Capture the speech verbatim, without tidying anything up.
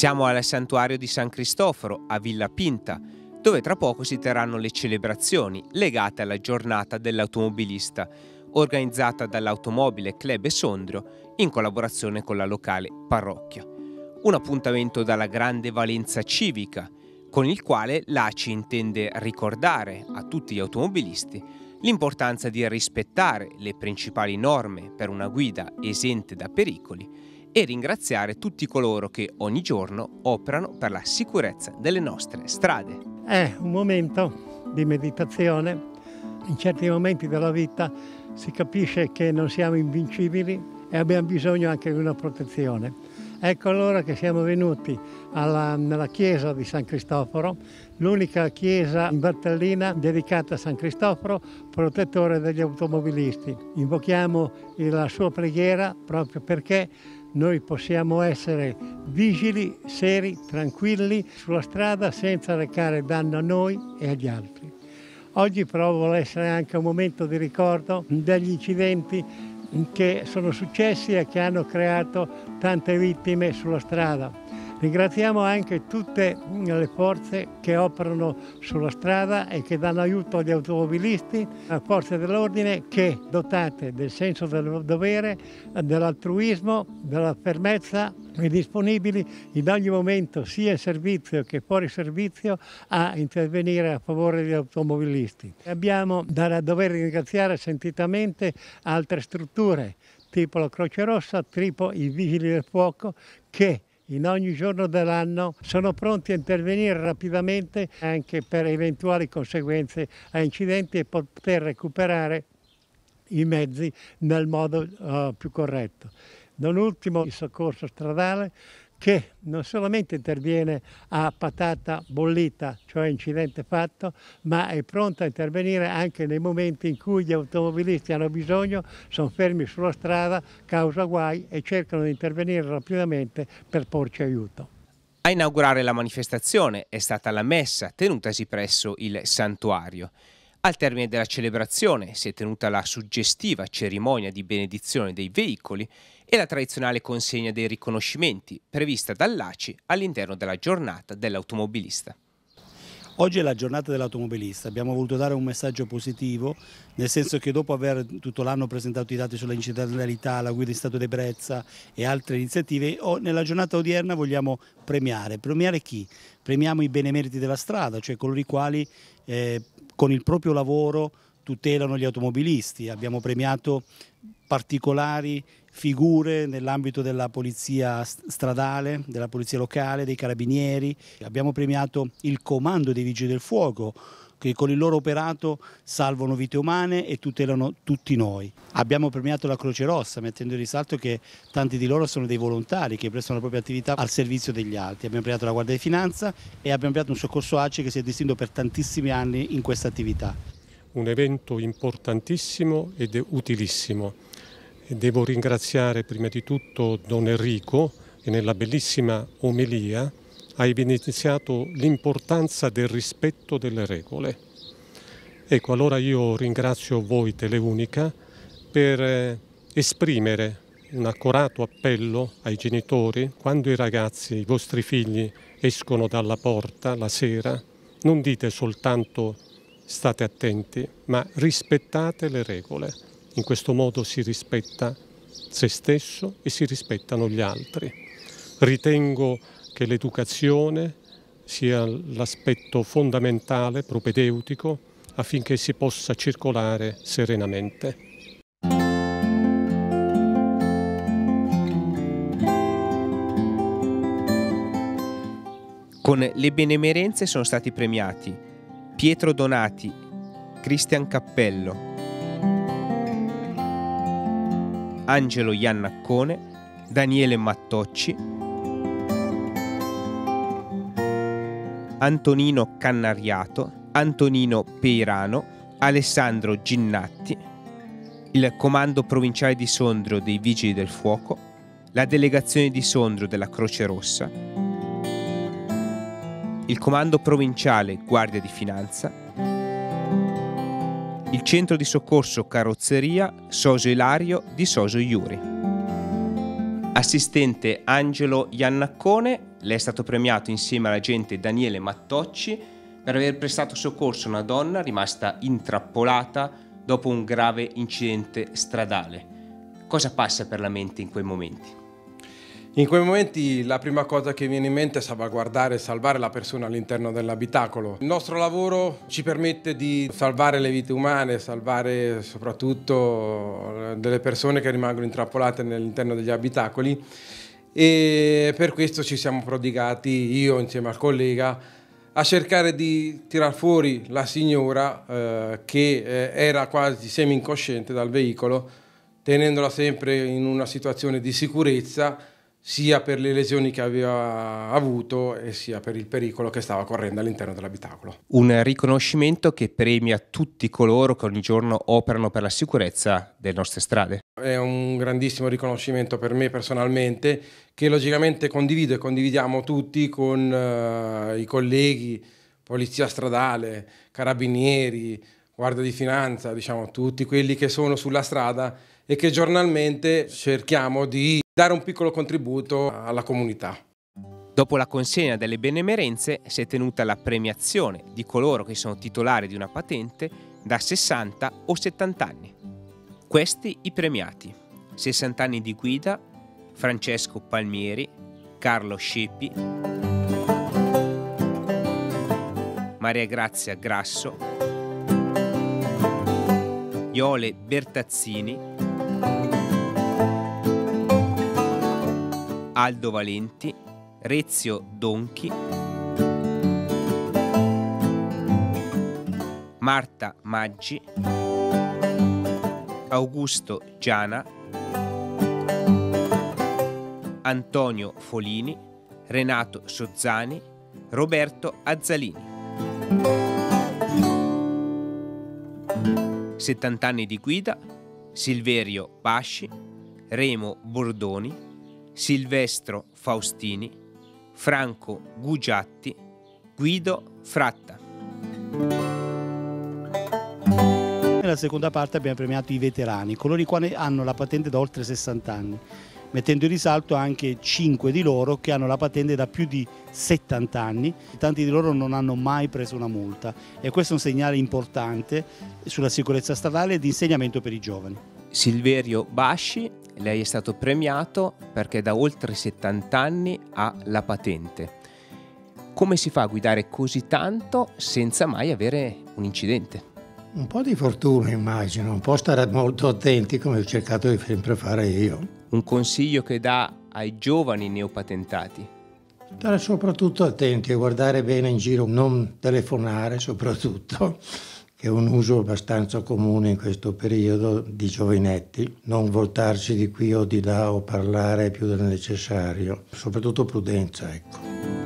Siamo al Santuario di San Cristoforo, a Villapinta, dove tra poco si terranno le celebrazioni legate alla Giornata dell'automobilista, organizzata dall'Automobile Club Sondrio in collaborazione con la locale parrocchia. Un appuntamento dalla grande valenza civica, con il quale l'A C I intende ricordare a tutti gli automobilisti l'importanza di rispettare le principali norme per una guida esente da pericoli e ringraziare tutti coloro che ogni giorno operano per la sicurezza delle nostre strade. È un momento di meditazione. In certi momenti della vita si capisce che non siamo invincibili e abbiamo bisogno anche di una protezione. Ecco allora che siamo venuti alla, nella chiesa di San Cristoforo, l'unica chiesa in Valtellina dedicata a San Cristoforo, protettore degli automobilisti. Invochiamo la sua preghiera proprio perché noi possiamo essere vigili, seri, tranquilli sulla strada senza recare danno a noi e agli altri. Oggi però vuole essere anche un momento di ricordo degli incidenti che sono successi e che hanno creato tante vittime sulla strada. Ringraziamo anche tutte le forze che operano sulla strada e che danno aiuto agli automobilisti, alle forze dell'ordine che, dotate del senso del dovere, dell'altruismo, della fermezza, e disponibili in ogni momento, sia in servizio che fuori servizio, a intervenire a favore degli automobilisti. Abbiamo da dover ringraziare sentitamente altre strutture, tipo la Croce Rossa, tipo i Vigili del Fuoco, che in ogni giorno dell'anno sono pronti a intervenire rapidamente anche per eventuali conseguenze a incidenti e poter recuperare i mezzi nel modo uh, più corretto. Non ultimo il soccorso stradale, che non solamente interviene a patata bollita, cioè incidente fatto, ma è pronta a intervenire anche nei momenti in cui gli automobilisti hanno bisogno, sono fermi sulla strada, causa guai e cercano di intervenire rapidamente per porci aiuto. A inaugurare la manifestazione è stata la messa tenutasi presso il santuario. Al termine della celebrazione si è tenuta la suggestiva cerimonia di benedizione dei veicoli e la tradizionale consegna dei riconoscimenti prevista dall'A C I all'interno della Giornata dell'automobilista. Oggi è la Giornata dell'automobilista, abbiamo voluto dare un messaggio positivo, nel senso che dopo aver tutto l'anno presentato i dati sull'incidentalità, la guida in stato di ebbrezza e altre iniziative, nella giornata odierna vogliamo premiare. Premiare chi? Premiamo i benemeriti della strada, cioè coloro i quali eh, con il proprio lavoro tutelano gli automobilisti. Abbiamo premiato particolari figure nell'ambito della polizia stradale, della polizia locale, dei carabinieri. Abbiamo premiato il comando dei Vigili del Fuoco, che con il loro operato salvano vite umane e tutelano tutti noi. Abbiamo premiato la Croce Rossa, mettendo in risalto che tanti di loro sono dei volontari che prestano la propria attività al servizio degli altri. Abbiamo premiato la Guardia di Finanza e abbiamo premiato un soccorso A C I che si è distinto per tantissimi anni in questa attività. Un evento importantissimo ed utilissimo. Devo ringraziare prima di tutto Don Enrico, che nella bellissima omelia ha evidenziato l'importanza del rispetto delle regole. Ecco, allora io ringrazio voi Teleunica per esprimere un accorato appello ai genitori: quando i ragazzi, i vostri figli escono dalla porta la sera, non dite soltanto state attenti, ma rispettate le regole. In questo modo si rispetta se stesso e si rispettano gli altri. Ritengo che l'educazione sia l'aspetto fondamentale, propedeutico, affinché si possa circolare serenamente. Con le benemerenze sono stati premiati Pietro Donati, Cristian Cappello, Angelo Iannaccone, Daniele Mattocci, Antonino Cannariato, Antonino Peirano, Alessandro Ginnatti, il Comando Provinciale di Sondrio dei Vigili del Fuoco, la Delegazione di Sondrio della Croce Rossa, il Comando Provinciale Guardia di Finanza, il centro di soccorso Carrozzeria Sosio Ilario di Sosio Iuri. Assistente Angelo Iannaccone, lei è stato premiato insieme all'agente Daniele Mattocci per aver prestato soccorso a una donna rimasta intrappolata dopo un grave incidente stradale. Cosa passa per la mente in quei momenti? In quei momenti la prima cosa che viene in mente è salvaguardare e salvare la persona all'interno dell'abitacolo. Il nostro lavoro ci permette di salvare le vite umane, salvare soprattutto delle persone che rimangono intrappolate all'interno degli abitacoli, e per questo ci siamo prodigati, io insieme al collega, a cercare di tirar fuori la signora eh, che era quasi semi-incosciente dal veicolo, tenendola sempre in una situazione di sicurezza sia per le lesioni che aveva avuto e sia per il pericolo che stava correndo all'interno dell'abitacolo. Un riconoscimento che premia tutti coloro che ogni giorno operano per la sicurezza delle nostre strade. È un grandissimo riconoscimento per me personalmente, che logicamente condivido e condividiamo tutti con eh, i colleghi, polizia stradale, carabinieri, Guardia di Finanza, diciamo tutti quelli che sono sulla strada e che giornalmente cerchiamo di dare un piccolo contributo alla comunità. Dopo la consegna delle benemerenze si è tenuta la premiazione di coloro che sono titolari di una patente da sessanta o settanta anni. Questi i premiati: sessanta anni di guida, Francesco Palmieri, Carlo Scippi, Maria Grazia Grasso, Iole Bertazzini, Aldo Valenti, Rezio Donchi, Marta Maggi, Augusto Giana, Antonio Folini, Renato Sozzani, Roberto Azzalini. settanta anni di guida, Silverio Pasci, Remo Bordoni, Silvestro Faustini, Franco Gugiatti, Guido Fratta. Nella seconda parte abbiamo premiato i veterani, coloro i quali hanno la patente da oltre sessanta anni, mettendo in risalto anche cinque di loro che hanno la patente da più di settanta anni. Tanti di loro non hanno mai preso una multa e questo è un segnale importante sulla sicurezza stradale e di insegnamento per i giovani. Silverio Pasci, lei è stato premiato perché da oltre settanta anni ha la patente. Come si fa a guidare così tanto senza mai avere un incidente? Un po' di fortuna, immagino, un po' stare molto attenti come ho cercato di sempre fare io. Un consiglio che dà ai giovani neopatentati? Stare soprattutto attenti e guardare bene in giro, non telefonare soprattutto, che è un uso abbastanza comune in questo periodo di giovinetti, non voltarsi di qui o di là o parlare più del necessario, soprattutto prudenza, ecco.